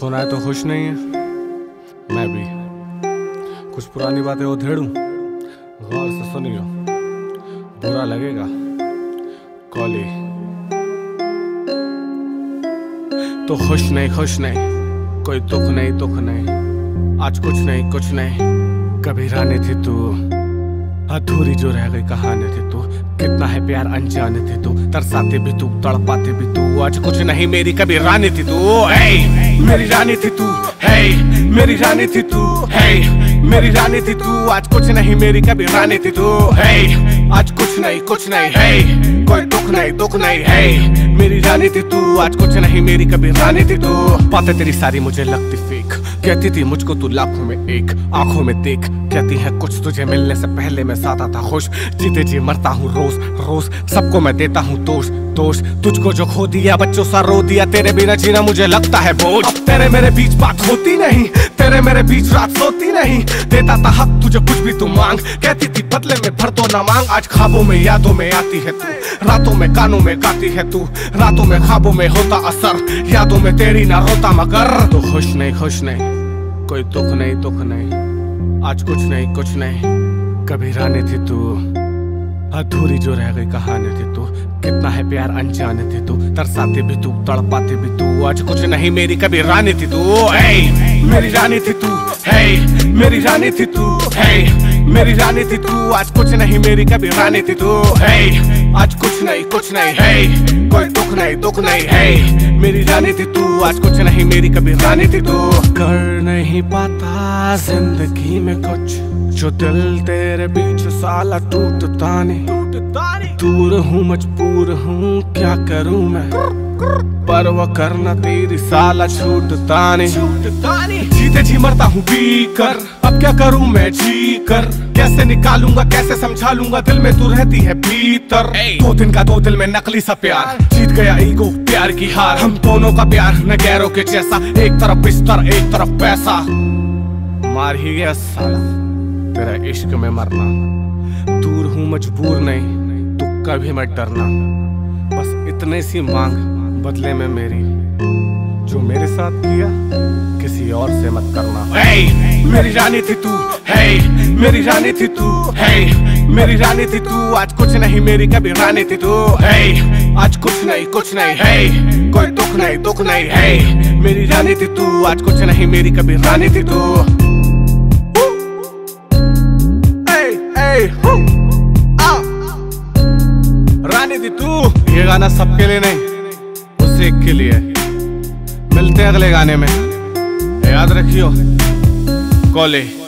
सुना है तो खुश नहीं है। मैं भी कुछ पुरानी बातें उधेड़ूं, गौर से सुनियो, बुरा लगेगा। कॉली तो खुश नहीं, कोई दुख नहीं, आज कुछ नहीं। कभी रानी थी तू, अधूरी जो रह गई कहानी थी तू। कितना है प्यार अनजाने थी तू, तरसाते भी तू, तड़पाते भी तू। आज कुछ नहीं मेरी कभी रानी थी तू। मेरी रानी थी तू, मेरी रानी थी तू, मेरी रानी थी तू। आज कुछ नहीं मेरी कभी रानी थी तू। आज कुछ नहीं है, कोई दुख नहीं है। मेरी रानी थी तू, आज कुछ नहीं मेरी कभी रानी थी तू। बातें तेरी सारी मुझे लगती फेक, कहती थी मुझको तू लाखों में एक, आंखों में देख। कहती है कुछ तुझे मिलने से पहले मैं सादा था खुश, जीते जी मरता हूँ रोज रोज, सबको मैं देता हूँ दोष। तुझको जो खो दिया बच्चों सा रो दिया, तेरे बिना जीना मुझे लगता है बोझ। अब तेरे मेरे बीच बात होती नहीं, तेरे मेरे बीच रात सोती नहीं। देता था हक तुझे कुछ भी तू मांग, कहती थी बदले में भर दो ना मांग। आज ख्वाबों में यादों में आती है तू, रातों में कानों में गाती है तू। रातों में ख्वाबों में होता असर, यादों में तेरी ना रोता मगर। तो खुश नहीं कोई दुख नहीं, आज कुछ नहीं। कभी रानी थी तू, अधूरी जो रह गई कहानी थी तू। कितना है प्यार अनजाने थी तू, तरसाते भी तू, तड़पाते भी तू। आज कुछ नहीं मेरी कभी रानी थी तू। मेरी रानी थी तू, मेरी रानी थी तू, मेरी रानी थी तू। आज कुछ नहीं मेरी कभी रानी थी तू। आज कुछ नहीं है, कोई दुख नहीं है। मेरी रानी थी तू, आज कुछ नहीं मेरी कभी रानी थी तू। कर नहीं पाता जिंदगी में कुछ, जो दिल तेरे बीच साला टूटता नहीं। दूर हूँ मजबूर हूँ क्या करूँ मैं, पर वो करना तेरी साला छूटता नहीं। जीते जी मरता हूँ पी कर, अब क्या करूँ मैं जी कर। कैसे निकालूंगा कैसे समझा लूंगा, दिल में तू रहती है भीतर। दो दिन का दो दिल में नकली सा प्यार, जीत गया ईगो प्यार की हार। हम दोनों का प्यार न गैरों के जैसा, एक तरफ बिस्तर एक तरफ पैसा। मार ही गया साला तेरा इश्क में मरना। दूर हूँ मजबूर नहीं, तू कभी मत डरना। बस इतने सी मांग बदले में मेरी, जो मेरे साथ किया किसी और से मत करना। मेरी रानी थी तू, मेरी रानी थी तू, मेरी रानी थी तू। आज कुछ नहीं मेरी कभी रानी थी तू। आज कुछ नहीं है, कोई दुख नहीं है। मेरी रानी थी तू, आज कुछ नहीं मेरी कभी रानी थी तू। रानी थी तू। ये गाना सबके लिए नहीं, उस एक के लिए। मिलते हैं अगले गाने में, याद रखियो। कॉली।